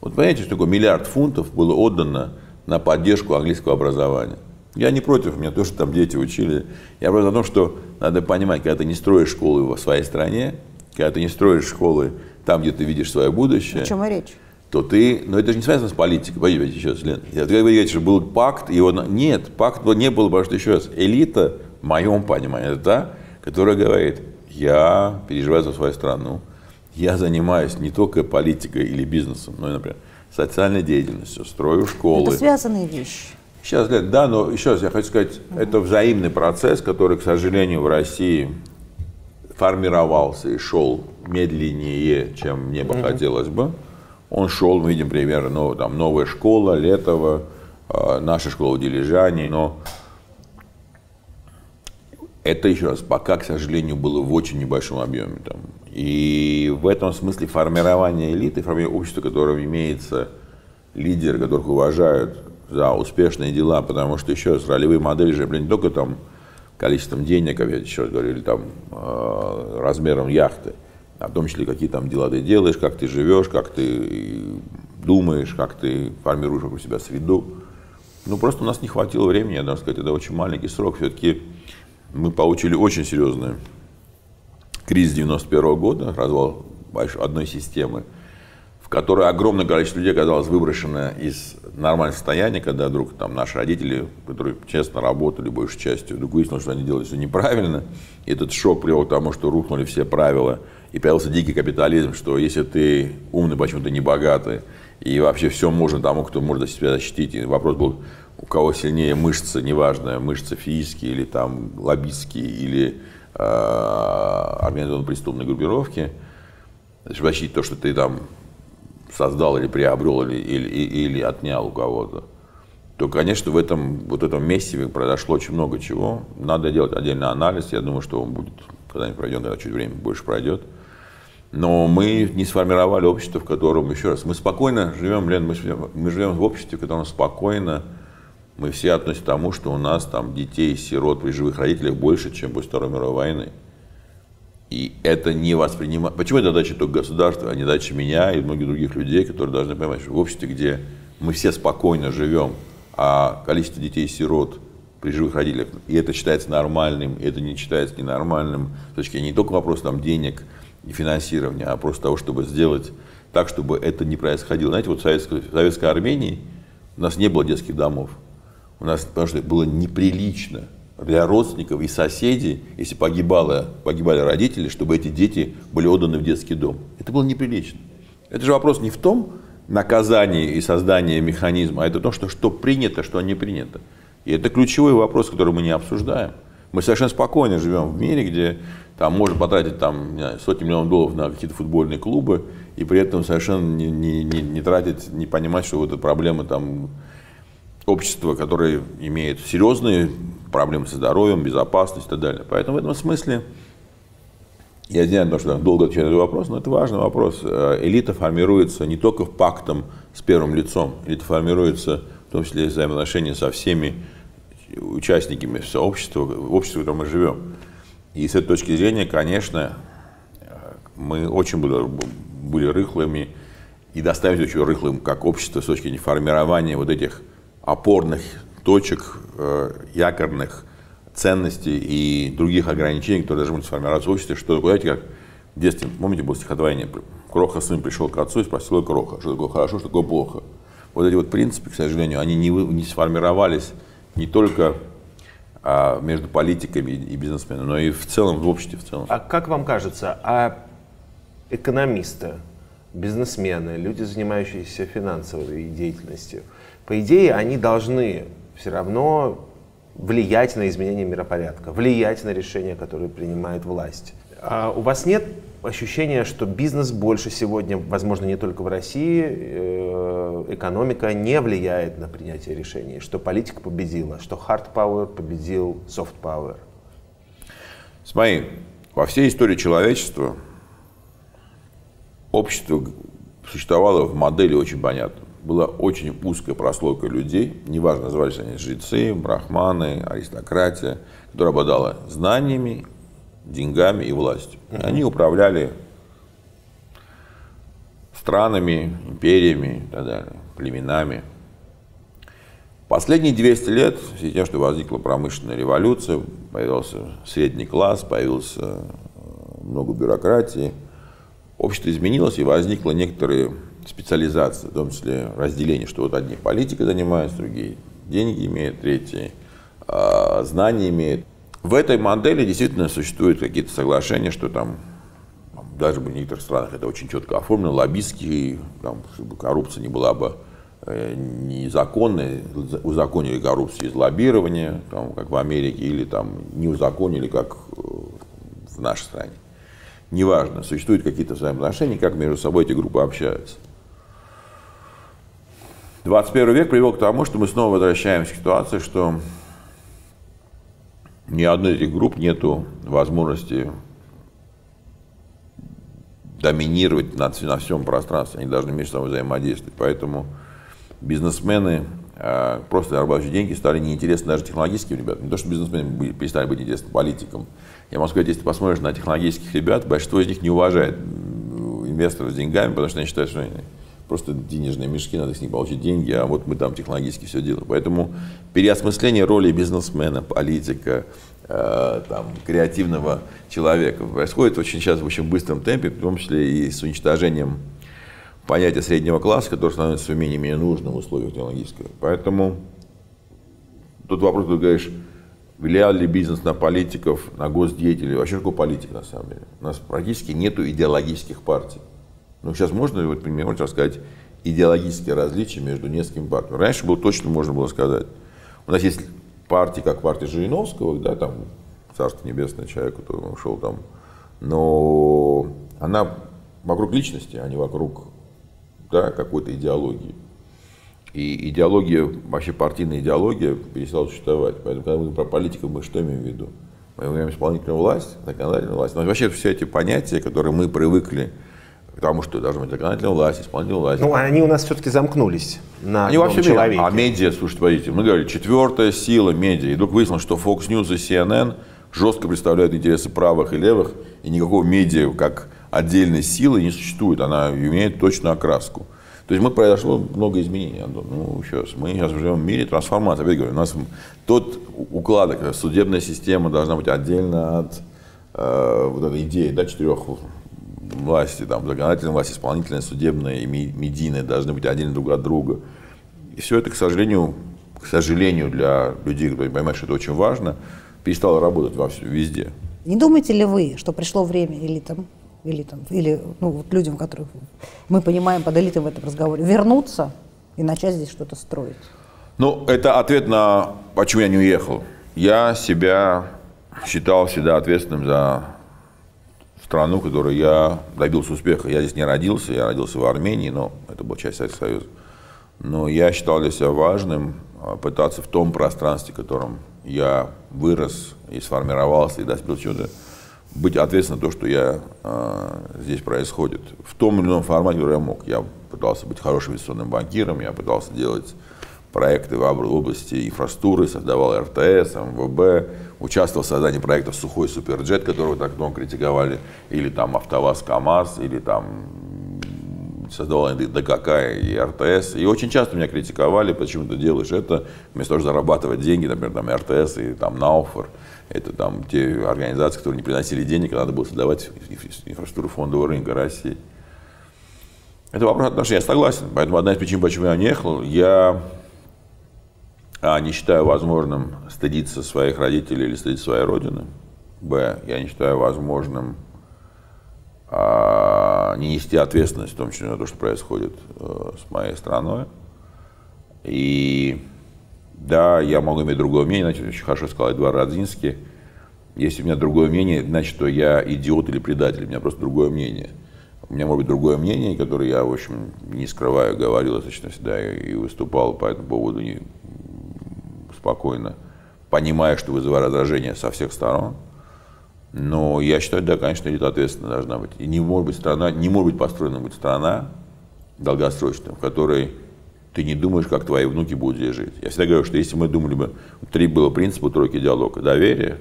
Вот понимаете, что такое миллиард фунтов было отдано на поддержку английского образования. Я не против, у меня тоже там дети учили. Я просто о том, что надо понимать, когда ты не строишь школы в своей стране, когда ты не строишь школы там, где ты видишь свое будущее. О чем и речь? То ты, но это же не связано с политикой, понимаете, еще раз, Лен. Я говорю, что был пакт, его нет, пакт не было, потому что, еще раз, элита, в моем понимании, это та, которая говорит, я переживаю за свою страну, я занимаюсь не только политикой или бизнесом, но и, например, социальной деятельностью, строю школы. Это связанные вещи. Сейчас, Лен, да, но еще раз я хочу сказать, угу. это взаимный процесс, который, к сожалению, в России формировался и шел медленнее, чем мне бы угу. хотелось бы. Он шел, мы видим примеры, ну, там, новая школа, Летово, э, наша школа в Дилижане, но это, еще раз, пока, к сожалению, было в очень небольшом объеме. Там. И в этом смысле формирование элиты, формирование общества, в котором имеется лидер, которых уважают за успешные дела, потому что, еще раз, ролевые модели же, блин, не только там количеством денег, я еще раз говорю, или там э, размером яхты, а в том числе, какие там дела ты делаешь, как ты живешь, как ты думаешь, как ты формируешь вокруг себя среду. Ну, просто у нас не хватило времени, я должен сказать, это очень маленький срок. Все-таки мы получили очень серьезный кризис девяносто первого года, развал одной системы, в которой огромное количество людей оказалось выброшено из нормального состояния, когда вдруг там наши родители, которые честно работали большей частью, вдруг выяснилось, что они делали все неправильно. И этот шок привел к тому, что рухнули все правила, и появился дикий капитализм, что если ты умный, почему ты не богатый, и вообще все можно тому, кто может себя защитить. И вопрос был, у кого сильнее мышцы, неважно, мышцы физические или там лоббистские, или э, организованные преступные группировки, чтобы защитить то, что ты там создал или приобрел, или, или, или отнял у кого-то. То, конечно, в этом, вот этом месте произошло очень много чего. Надо делать отдельный анализ. Я думаю, что он будет когда-нибудь пройдет, когда чуть время больше пройдет. Но мы не сформировали общество, в котором, еще раз, мы спокойно живем, Лен, мы живем, мы живем в обществе, в котором спокойно мы все относимся к тому, что у нас там детей, сирот при живых родителях больше, чем после Второй мировой войны. И это не воспринимает. Почему это дача только государства, а не дача меня и многих других людей, которые должны понимать, что в обществе, где мы все спокойно живем, а количество детей-сирот при живых родителях, и это считается нормальным, и это не считается ненормальным, с точки зрения не только вопроса там денег и финансирования, а просто того, чтобы сделать так, чтобы это не происходило. Знаете, вот в Советской, в Советской Армении у нас не было детских домов, у нас, потому что было неприлично для родственников и соседей, если погибало, погибали родители, чтобы эти дети были отданы в детский дом. Это было неприлично. Это же вопрос не в том наказании и создании механизма, а это то, что, что принято, что не принято. И это ключевой вопрос, который мы не обсуждаем. Мы совершенно спокойно живем в мире, где там можно потратить там, не знаю, сотни миллионов долларов на какие-то футбольные клубы, и при этом совершенно не, не, не, не тратить, не понимать, что вот эта проблема там, общества, которое имеет серьезные проблемы со здоровьем, безопасностью и так далее. Поэтому в этом смысле, я не знаю, что долго отвечаю на этот вопрос, но это важный вопрос. Элита формируется не только пактом с первым лицом, элита формируется в том числе и взаимоотношения со всеми участниками сообщества, в обществе, в котором мы живем. И с этой точки зрения, конечно, мы очень были рыхлыми и доставили очень рыхлым как общество с точки зрения формирования вот этих опорных точек, якорных ценностей и других ограничений, которые должны сформироваться в обществе. Что, знаете, как в детстве, помните, было стихотворение, Кроха сын пришел к отцу и спросил, Кроха, что такое хорошо, что такое плохо. Вот эти вот принципы, к сожалению, они не, не сформировались не только а, между политиками и бизнесменами, но и в целом, в обществе в целом. А как вам кажется, а экономисты, бизнесмены, люди, занимающиеся финансовой деятельностью, по идее, они должны все равно влиять на изменение миропорядка, влиять на решения, которые принимает власть. А у вас нет ощущения, что бизнес больше сегодня, возможно, не только в России, экономика не влияет на принятие решений, что политика победила, что hard power победил soft power? Смотри, во всей истории человечества общество существовало в модели очень понятно. Была очень узкая прослойка людей, неважно, назывались они жрецы, брахманы, аристократия, которая обладала знаниями, деньгами и властью. И они управляли странами, империями и так далее, племенами. Последние двести лет, в связи с тем, что возникла промышленная революция, появился средний класс, появился много бюрократии, общество изменилось и возникло некоторые специализация, в том числе разделение, что вот одни политикой занимаются, другие деньги имеют, третьи э, знания имеют. В этой модели действительно существуют какие-то соглашения, что там, даже в некоторых странах это очень четко оформлено, лоббистские, там, чтобы коррупция не была бы э, незаконной, узаконили коррупцию из лоббирования, там, как в Америке, или там не узаконили, как э, в нашей стране. Неважно, существуют какие-то взаимоотношения, как между собой эти группы общаются. двадцать первый век привел к тому, что мы снова возвращаемся к ситуации, что ни одной из этих групп нет возможности доминировать над, на всем пространстве, они должны между собой взаимодействовать. Поэтому бизнесмены, э, просто зарабатывающие деньги, стали неинтересны даже технологическим ребятам. Не то, что бизнесмены были, перестали быть интересны политикам. Я могу сказать, если ты посмотришь на технологических ребят, большинство из них не уважает инвесторов с деньгами, потому что они считают, что они просто денежные мешки, надо с них получить деньги, а вот мы там технологически все делаем. Поэтому переосмысление роли бизнесмена, политика, э, там, креативного человека происходит очень сейчас в очень быстром темпе, в том числе и с уничтожением понятия среднего класса, который становится все менее и менее нужным в условиях технологического. Поэтому тут вопрос, ты говоришь, влиял ли бизнес на политиков, на госдеятелей, вообще какой политик на самом деле. У нас практически нет идеологических партий. Ну, сейчас можно, вот, например, рассказать идеологические различия между несколькими партиями. Раньше было точно можно было сказать. У нас есть партии, как партия Жириновского, да, там, царство небесное, человек, который ушел там, но она вокруг личности, а не вокруг, да, какой-то идеологии. И идеология, вообще партийная идеология перестала существовать. Поэтому, когда мы говорим про политику, мы что имеем в виду? Мы имеем исполнительную власть, законодательную власть. Но вообще все эти понятия, которые мы привыкли, потому что должна быть законодательная власть, исполнительная власть. Ну, они у нас все-таки замкнулись на они одном человеке. А медиа, слушайте, подождите, мы говорили, четвертая сила медиа. И вдруг выяснилось, что Fox News и си эн эн жестко представляют интересы правых и левых, и никакого медиа как отдельной силы не существует, она имеет точную окраску. То есть мы произошло много изменений, Антон. Ну, сейчас, мы сейчас живем в мире трансформации. Опять говорю, у нас тот укладок, судебная система должна быть отдельно от э, вот этой идеи, да, четырех власти, там, законодательная власть, исполнительная, судебная и медийная должны быть отдельно друг от друга. И все это, к сожалению, к сожалению, для людей, которые понимают, что это очень важно, перестало работать во всем, везде. Не думаете ли вы, что пришло время элитам, или, там, или ну, вот людям, которых мы понимаем под элитой в этом разговоре, вернуться и начать здесь что-то строить? Ну, это ответ на почему я не уехал. Я себя считал всегда ответственным за страну, в которой я добился успеха. Я здесь не родился, я родился в Армении, но это была часть Советского Союза. Но я считал для себя важным пытаться в том пространстве, в котором я вырос и сформировался, и достиг чего-то, быть ответственным за то, что я, э, здесь происходит. В том или ином формате, который я мог. Я пытался быть хорошим инвестиционным банкиром, я пытался делать проекты в области инфраструктуры, создавал эр тэ эс, эм вэ бэ, участвовал в создании проектов «Сухой суперджет», которого так много критиковали, или там «АвтоВАЗ», «КАМАЗ», или там создавал дэ ка ка и эр тэ эс. И очень часто меня критиковали, почему ты делаешь это, вместо того, чтобы зарабатывать деньги, например, там эр тэ эс и там Науфор. Это там те организации, которые не приносили денег, надо было создавать инфраструктуру фондового рынка России. Это вопрос отношений, я согласен. Поэтому одна из причин, почему я не ехал, я не считаю возможным стыдиться своих родителей или стыдиться своей родины. Б. Я не считаю возможным а, не нести ответственность в том числе на то, что происходит э, с моей страной. И да, я могу иметь другое мнение, значит, очень хорошо сказал Эдуард Радзинский. Если у меня другое мнение, значит, что я идиот или предатель, у меня просто другое мнение. У меня может быть другое мнение, которое я, в общем, не скрываю, говорил достаточно всегда и выступал по этому поводу не спокойно, понимая, что вызывает раздражение со всех сторон. Но я считаю, да, конечно, элита ответственна должна быть. И не может быть страна, не может быть построена быть страна долгосрочная, в которой ты не думаешь, как твои внуки будут здесь жить. Я всегда говорю, что если мы думали бы, три было принципа тройки диалога. Доверие,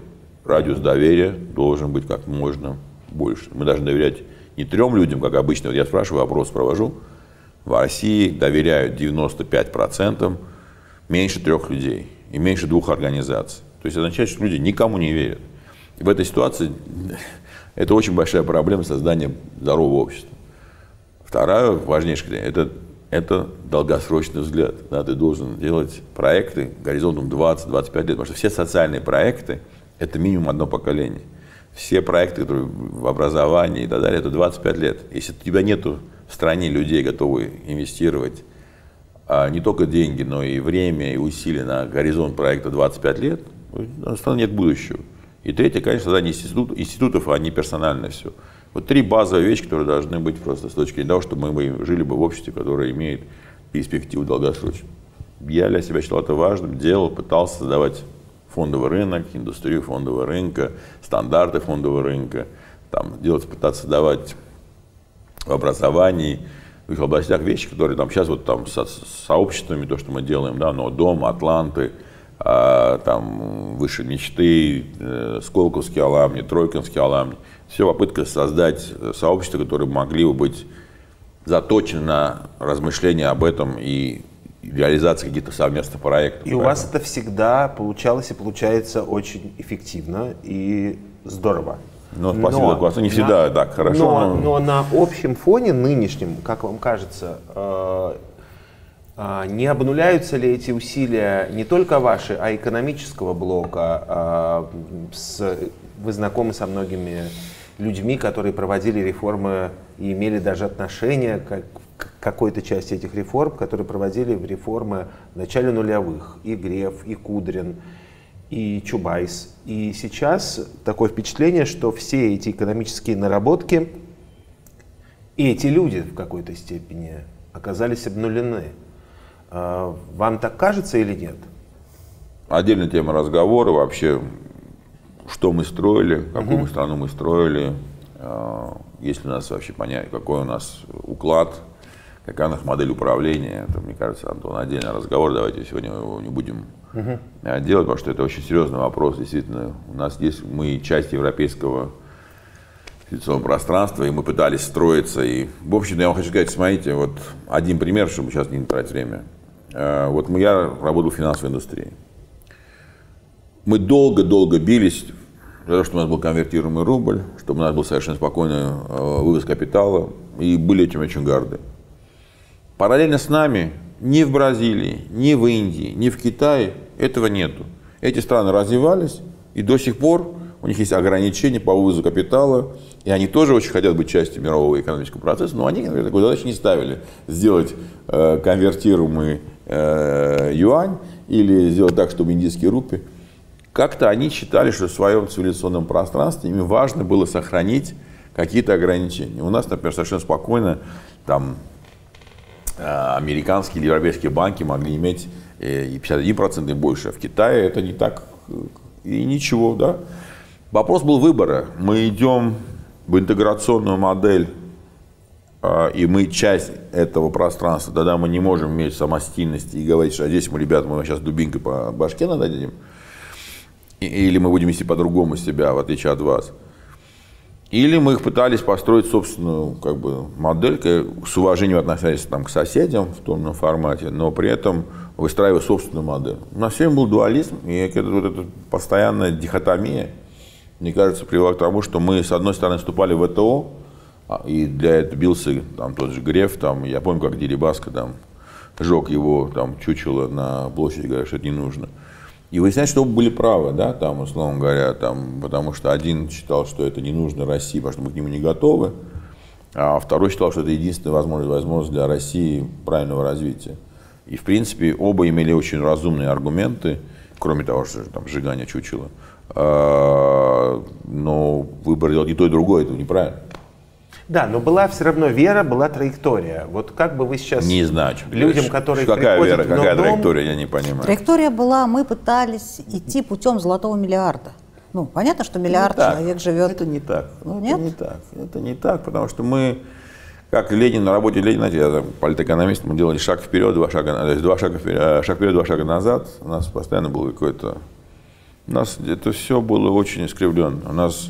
радиус доверия должен быть как можно больше. Мы должны доверять не трем людям, как обычно. Вот я спрашиваю, опрос провожу. В России доверяют девяносто пять процентов меньше трех людей и меньше двух организаций. То есть это означает, что люди никому не верят. И в этой ситуации это очень большая проблема создания здорового общества. Вторая важнейшая – это Это долгосрочный взгляд. Да, ты должен делать проекты горизонтом двадцать-двадцать пять лет, потому что все социальные проекты – это минимум одно поколение. Все проекты, которые в образовании и так далее, это двадцать пять лет. Если у тебя нет в стране людей, готовых инвестировать а не только деньги, но и время, и усилия на горизонт проекта двадцать пять лет, у страны нет будущего. И третье, конечно, создание институт, институтов, а не персональное все. Вот три базовые вещи, которые должны быть просто с точки зрения того, чтобы мы жили бы в обществе, которое имеет перспективу долгосрочную. Я для себя считал это важным, делал, пытался создавать фондовый рынок, индустрию фондового рынка, стандарты фондового рынка, там, делать, пытаться создавать в образовании, в их областях вещи, которые там сейчас вот там со сообществами, то, что мы делаем, да, Nöôдome, Атланты, а, там Выше мечты, э, Сколковский аламни, Троицкий аламни. Все попытка создать сообщество, которые могли бы быть заточены на размышления об этом и реализации каких-то совместных проектов. И правильно? У вас это всегда получалось и получается очень эффективно и здорово. Ну, спасибо за класс. Не всегда на, так хорошо. Но, но... но на общем фоне нынешнем, как вам кажется, э, э, не обнуляются ли эти усилия не только ваши, а экономического блока? Э, с, вы знакомы со многими людьми, которые проводили реформы и имели даже отношение к, к какой-то части этих реформ, которые проводили реформы в начале нулевых. И Греф, и Кудрин, и Чубайс. И сейчас такое впечатление, что все эти экономические наработки и эти люди в какой-то степени оказались обнулены. Вам так кажется или нет? Отдельная тема разговора вообще, что мы строили, какую мы страну мы строили, есть ли у нас вообще понятие, какой у нас уклад, какая у нас модель управления. Это, мне кажется, Антон, отдельный разговор, давайте сегодня его не будем Uh-huh. делать, потому что это очень серьезный вопрос, действительно. У нас есть, мы часть европейского инвестиционного пространства, и мы пытались строиться. И, в общем-то, я вам хочу сказать, смотрите, вот один пример, чтобы сейчас не тратить время. Вот я работал в финансовой индустрии. Мы долго-долго бились за то, чтобы у нас был конвертируемый рубль, чтобы у нас был совершенно спокойный вывоз капитала, и были этим очень горды. Параллельно с нами ни в Бразилии, ни в Индии, ни в Китае этого нету. Эти страны развивались, и до сих пор у них есть ограничения по вывозу капитала, и они тоже очень хотят быть частью мирового экономического процесса, но они, например, такой задачи не ставили сделать э, конвертируемый э, юань или сделать так, чтобы индийские рупии. Как-то они считали, что в своем цивилизационном пространстве им важно было сохранить какие-то ограничения. У нас, например, совершенно спокойно там американские или европейские банки могли иметь и пятьдесят один процент и больше. В Китае это не так и ничего, да? Вопрос был выбора. Мы идем в интеграционную модель, и мы часть этого пространства. Тогда мы не можем иметь самостийность и говорить, что здесь мы, ребята, мы сейчас дубинкой по башке нададим, или мы будем вести по-другому себя, в отличие от вас. Или мы их пытались построить собственную как бы, модель, с уважением относясь там, к соседям в том формате, но при этом выстраивая собственную модель. У нас всем был дуализм, и это, вот эта постоянная дихотомия, мне кажется, привела к тому, что мы, с одной стороны, вступали в ВТО, и для этого бился там, тот же Греф, там, я помню, как Дерибаска там, жег его там, чучело на площади, говоря, что это не нужно. И выяснять, что были правы, да, там, условно говоря, там, потому что один считал, что это не нужно России, потому что мы к нему не готовы, а второй считал, что это единственная возможность, возможность для России правильного развития. И, в принципе, оба имели очень разумные аргументы, кроме того, что там сжигание чучела, но выбор делать и то, и другое, это неправильно. Да, но была все равно вера, была траектория. Вот как бы вы сейчас не знаю, людям, которые какая приходят вера, какая траектория, я не понимаю. Траектория была, мы пытались идти путем золотого миллиарда. Ну, понятно, что миллиард человек живет. Это не так. Ну, нет? Это не так. Это не так, потому что мы, как Ленин на работе Ленина, я политэкономист, мы делали шаг вперед, два шага, то есть два шага вперед, шаг вперед, два шага назад. У нас постоянно было какое-то, у нас это все было очень искривленно. У нас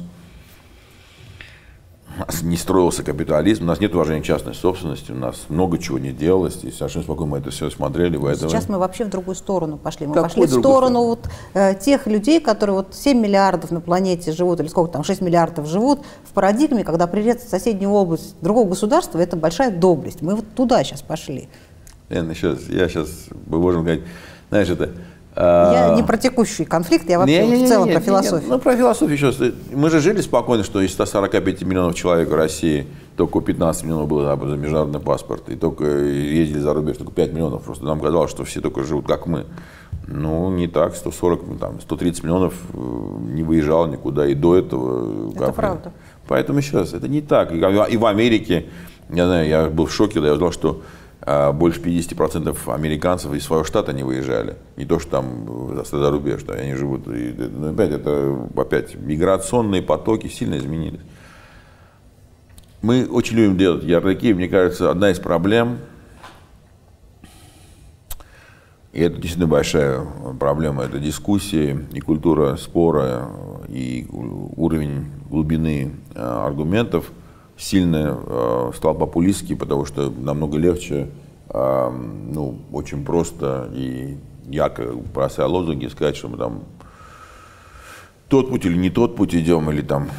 У нас не строился капитализм, у нас нет уважения частной собственности, у нас много чего не делалось, и совершенно спокойно мы это все смотрели. Поэтому... Сейчас мы вообще в другую сторону пошли. Мы Какой пошли в сторону вот, э, тех людей, которые вот семь миллиардов на планете живут, или сколько там, шесть миллиардов живут, в парадигме, когда приезд в соседнюю область другого государства, это большая доблесть. Мы вот туда сейчас пошли. Лен, еще, я сейчас, мы можем говорить, знаешь, это... Я не про текущий конфликт, я вообще не, не, не, в целом не, не, про философию. Не, не. Ну, про философию еще. Мы же жили спокойно, что из ста сорока пяти миллионов человек в России только пятнадцать миллионов было за международный паспорт. И только ездили за рубеж только пять миллионов. Просто нам казалось, что все только живут, как мы. Ну, не так. сто сорок, там, сто тридцать миллионов не выезжало никуда. И до этого... Это правда. Поэтому сейчас это не так. И в Америке, я знаю, я был в шоке, когда я узнал, что больше пятидесяти процентов американцев из своего штата не выезжали. Не то, что там за рубеж, что они живут. И, опять, это, опять миграционные потоки сильно изменились. Мы очень любим делать ярлыки, мне кажется, одна из проблем, и это действительно большая проблема, это дискуссии и культура спора, и уровень глубины аргументов сильно стал популистский, потому что намного легче, ну, очень просто и ярко бросая лозунги, сказать, что мы там тот путь или не тот путь идем, или там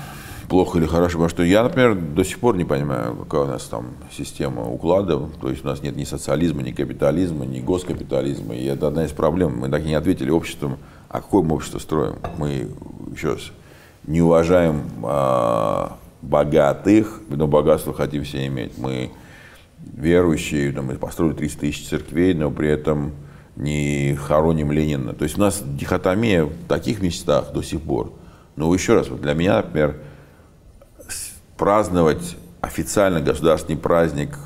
плохо или хорошо, потому что я, например, до сих пор не понимаю, какая у нас там система уклада, то есть у нас нет ни социализма, ни капитализма, ни госкапитализма, и это одна из проблем, мы так и не ответили обществом, а какое мы общество строим, мы, еще раз, не уважаем а, богатых, но богатство хотим все иметь, мы верующие, мы построили триста тысяч церквей, но при этом не хороним Ленина, то есть у нас дихотомия в таких местах до сих пор, но еще раз, вот для меня, например, праздновать официально государственный праздник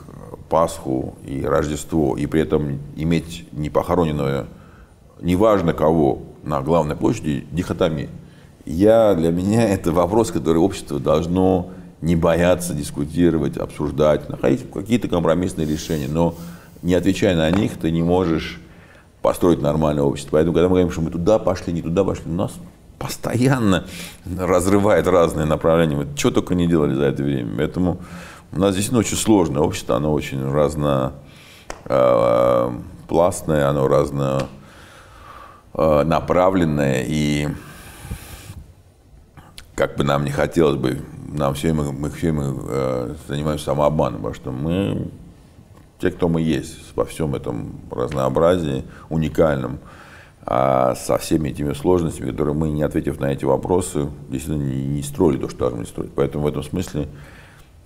Пасху и Рождество, и при этом иметь непохороненную, неважно кого, на главной площади, дихотомию. Я, для меня это вопрос, который общество должно не бояться дискутировать, обсуждать, находить какие-то компромиссные решения, но не отвечая на них, ты не можешь построить нормальное общество. Поэтому, когда мы говорим, что мы туда пошли, не туда пошли, у нас постоянно разрывает разные направления. Мы что только не делали за это время. Поэтому у нас здесь очень сложное общество, оно очень разнопластное, оно разнонаправленное. И как бы нам не хотелось бы, нам все мы, мы, все мы занимаемся самообманом, потому что мы те, кто мы есть, во всем этом разнообразии уникальном. А со всеми этими сложностями, которые мы, не ответив на эти вопросы, действительно не строили то, что должны не строить. Поэтому в этом смысле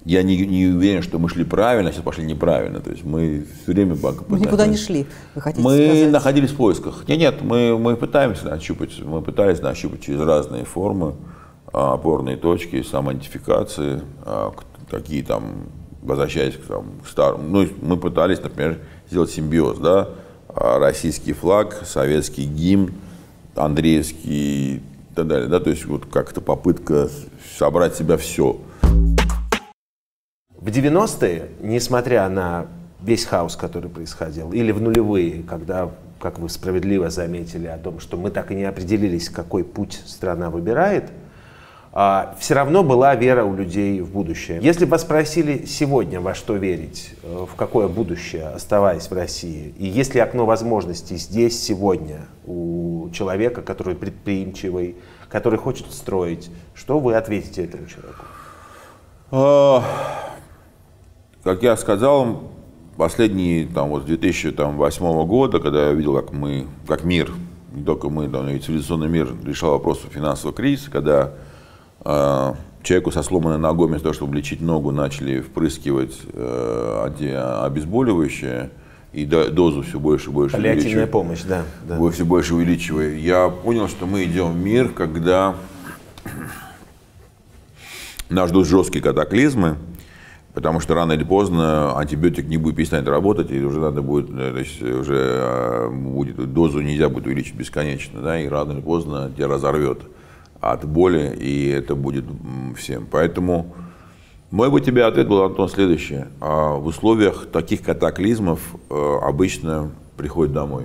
я не, не уверен, что мы шли правильно, а сейчас пошли неправильно. То есть мы все время... Мы никуда не шли, вы хотите Мы сказать. находились в поисках. Нет, нет, мы, мы пытаемся нащупать, мы пытались нащупать через разные формы, опорные точки, самоидентификации, какие там, возвращаясь к, там, к старому. Ну, мы пытались, например, сделать симбиоз, да? Российский флаг, советский гимн, андреевский и так далее. Да? То есть вот как-то попытка собрать в себя все. В девяностые, несмотря на весь хаос, который происходил, или в нулевые, когда, как вы справедливо заметили, о том, что мы так и не определились, какой путь страна выбирает, все равно была вера у людей в будущее. Если бы вас спросили сегодня, во что верить, в какое будущее, оставаясь в России, и есть ли окно возможностей здесь, сегодня, у человека, который предприимчивый, который хочет строить, что вы ответите этому человеку? Как я сказал, последние там, вот, две тысячи восьмого года, когда я видел, как мы, как мир, не только мы, но и цивилизационный мир решал вопрос финансового кризиса, когда человеку со сломанной ногой, вместо того, чтобы лечить ногу, начали впрыскивать обезболивающее и дозу все больше и больше увеличивая. Паллиативная помощь, да, да. Все больше увеличивая. Я понял, что мы идем в мир, когда нас ждут жесткие катаклизмы, потому что рано или поздно антибиотик не будет перестанет работать, и уже надо будет, то есть уже будет, дозу нельзя будет увеличить бесконечно, да, и рано или поздно тебя разорвет от боли, и это будет всем. Поэтому мой бы тебе ответ был, Антон, следующее. В условиях таких катаклизмов обычно приходят домой.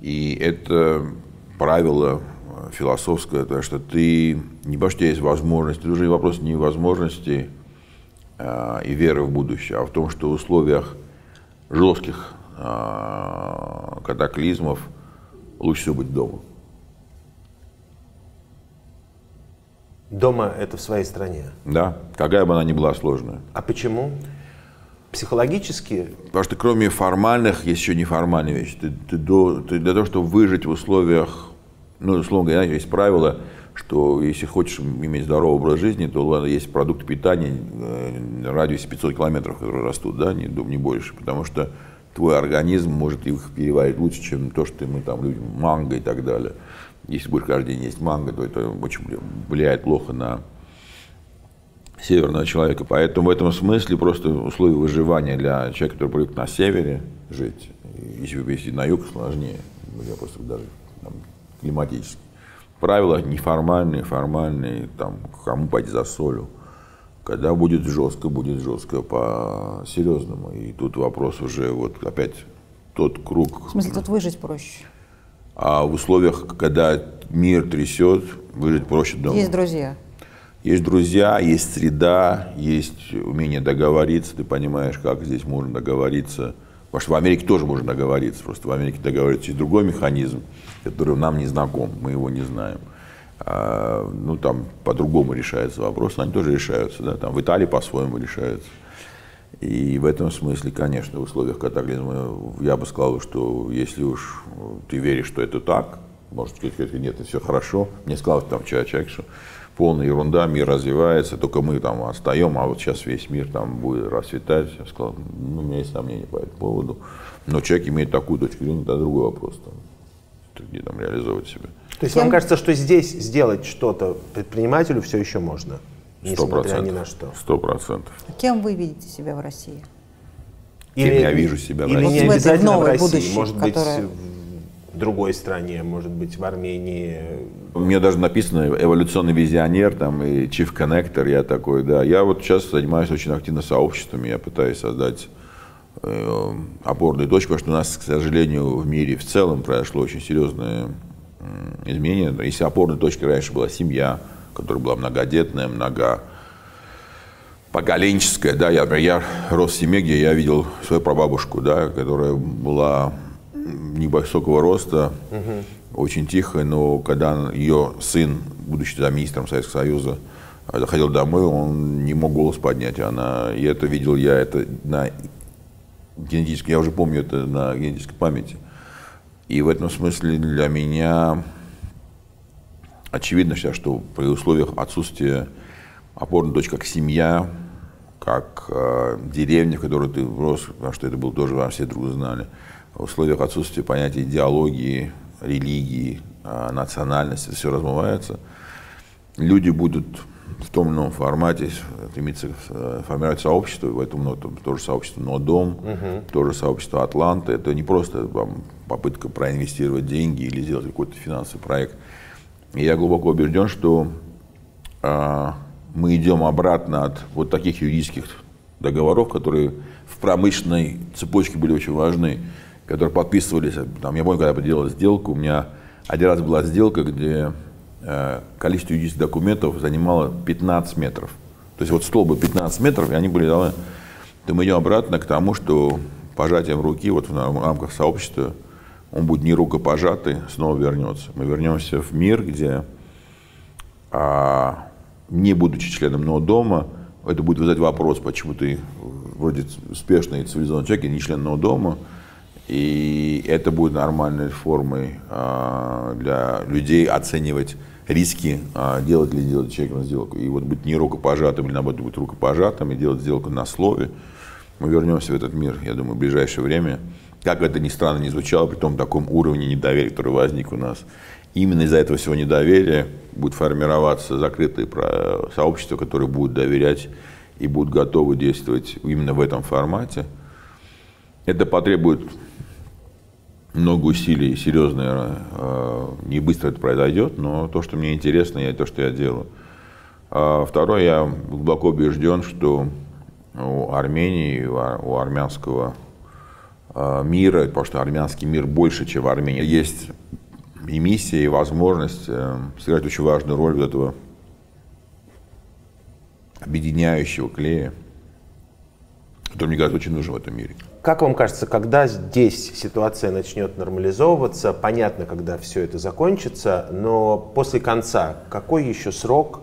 И это правило философское, потому что ты не потому, что у тебя есть возможность, это уже вопрос не возможности и веры в будущее, а в том, что в условиях жестких катаклизмов лучше всего быть дома. Дома — это в своей стране. Да, какая бы она ни была сложная. А почему? Психологически? Потому что кроме формальных есть еще неформальные вещи. Ты, ты до, ты для того, чтобы выжить в условиях, ну, условно говоря, есть правило, что если хочешь иметь здоровый образ жизни, то ладно, есть продукты питания в радиусе пятисот километров, которые растут, да, не, не больше, потому что твой организм может их переварить лучше, чем то, что мы там любим, манго и так далее. Если будешь каждый день есть манго, то это очень влияет плохо на северного человека. Поэтому в этом смысле просто условия выживания для человека, который привык на севере жить, если вы ездите на юг, сложнее, я просто даже там, климатически. Правила неформальные, формальные, там, кому пойти за солью, Когда будет жестко, будет жестко по-серьезному. И тут вопрос уже вот опять тот круг. В смысле, тут выжить проще? А в условиях, когда мир трясет, выжить проще дома. Есть друзья. Есть друзья, есть среда, есть умение договориться. Ты понимаешь, как здесь можно договориться. Потому что в Америке тоже можно договориться. Просто в Америке договориться есть другой механизм, который нам не знаком, мы его не знаем. А, ну, там по-другому решается вопрос, они тоже решаются. Да? Там в Италии по-своему решаются. И в этом смысле, конечно, в условиях катаклизма я бы сказал, что если уж ты веришь, что это так, может сказать, нет, это все хорошо. Мне сказал там человек, что полная ерунда, мир развивается, только мы там отстаем, а вот сейчас весь мир там будет расцветать. Я сказал, ну, у меня есть сомнения по этому поводу. Но человек имеет такую точку зрения, это другой вопрос, там, где там реализовывать себя. То есть вам кажется, что здесь сделать что-то предпринимателю все еще можно? Несмотря ни на что. Сто процентов. А кем вы видите себя в России? Или, Кем я вижу себя в России? Не обязательно в России, будущее, может которое... быть, в другой стране, может быть, в Армении. У меня даже написано эволюционный визионер, там, и Chief Connector, я такой, да. Я вот сейчас занимаюсь очень активно сообществами, я пытаюсь создать э, опорную точку, потому что у нас, к сожалению, в мире в целом произошло очень серьезное э, изменение. Если опорной точкой раньше была семья, которая была многодетная, многопоколенческая. Да, я, я рос в семье, где я видел свою прабабушку, да, которая была невысокого роста, угу. очень тихая, но когда ее сын, будучи замминистром Советского Союза, заходил домой, он не мог голос поднять. Она, и это видел я, это на генетической, я уже помню это на генетической памяти. И в этом смысле для меня... Очевидно сейчас, что при условиях отсутствия опорной точки, как семья, как э, деревня, в которой ты рос, потому что это было тоже, вам все друг знали, в условиях отсутствия понятия идеологии, религии, э, национальности, все размывается, люди будут в том или ином формате стремиться формировать сообщество, поэтому ну, там, тоже сообщество Nöôдome, угу. тоже сообщество Атланты, это не просто там, попытка проинвестировать деньги или сделать какой-то финансовый проект. И я глубоко убежден, что э, мы идем обратно от вот таких юридических договоров, которые в промышленной цепочке были очень важны, которые подписывались. Там, я помню, когда я делал сделку, у меня один раз была сделка, где э, количество юридических документов занимало пятнадцать метров. То есть вот столбы пятнадцать метров, и они были давно. То мы идем обратно к тому, что пожатием руки вот в рамках сообщества он будет не рукопожатый, снова вернется. Мы вернемся в мир, где, а, не будучи членом Nöôдома, это будет вызывать вопрос, почему ты вроде успешный и цивилизованный человек, и не член Nöôдома. И это будет нормальной формой а, для людей оценивать риски, а, делать ли делать человеком сделку. И вот быть не рукопожатым, или наоборот быть рукопожатым, и делать сделку на слове. Мы вернемся в этот мир, я думаю, в ближайшее время. Как это ни странно не звучало, при том таком уровне недоверия, который возник у нас. Именно из-за этого всего недоверия будут формироваться закрытые сообщества, которые будут доверять и будут готовы действовать именно в этом формате. Это потребует много усилий и серьезно, не быстро это произойдет, но то, что мне интересно, и то, что я делаю. Второе, я глубоко убежден, что у Армении, у армянского мира, потому что армянский мир больше, чем в Армении. Есть и миссия, и возможность сыграть очень важную роль вот этого объединяющего клея, который, мне кажется, очень нужен в этом мире. Как вам кажется, когда здесь ситуация начнет нормализовываться, понятно, когда все это закончится, но после конца какой еще срок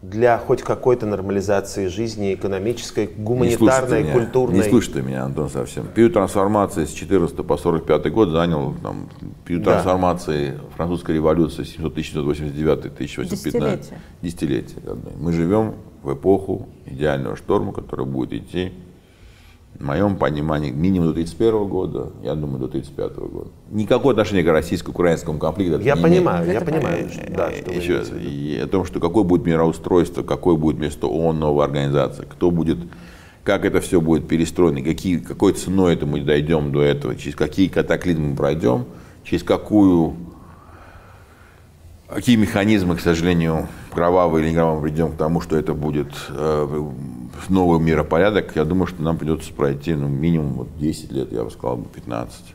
для хоть какой-то нормализации жизни экономической, гуманитарной, не культурной? Не слушай ты меня, Антон, совсем. Период трансформации с четырнадцатого по сорок пятый год занял, там, период да. трансформации французской революции с семьсот тысяч девятьсот восемьдесят девятого — тысяча восемьсот пятнадцатого. Десятилетие. Мы живем в эпоху идеального шторма, который будет идти, в моем понимании, минимум до тридцать первого года, я думаю, до тридцать пятого года. Никакого отношения к российско-украинскому конфликту. Я понимаю, я понимаю, да, что вы имеете в виду. И о том, что какое будет мироустройство, какое будет место ООН, новая организация, кто будет, как это все будет перестроено, какие, какой ценой это мы дойдем до этого, через какие катаклизмы мы пройдем, через какую Какие механизмы, к сожалению, кровавые или не кровавые, придем к тому, что это будет новый миропорядок, я думаю, что нам придется пройти ну, минимум вот десять лет, я бы сказал, пятнадцать.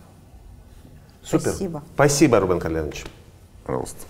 Супер. Спасибо. Спасибо, Рубен Кальянович. Пожалуйста.